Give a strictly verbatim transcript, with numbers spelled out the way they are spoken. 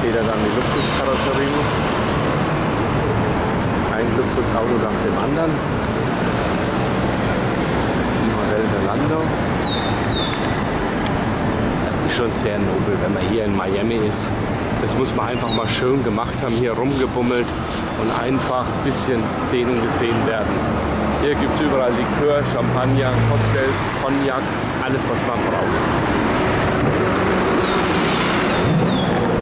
Hier seht ihr dann die Luxuskarosserien. Ein Luxusauto nach dem anderen. Im Modell der Landau. Das ist schon sehr nobel, wenn man hier in Miami ist. Das muss man einfach mal schön gemacht haben, hier rumgebummelt und einfach ein bisschen sehen und gesehen werden. Hier gibt es überall Likör, Champagner, Cocktails, Cognac, alles was man braucht.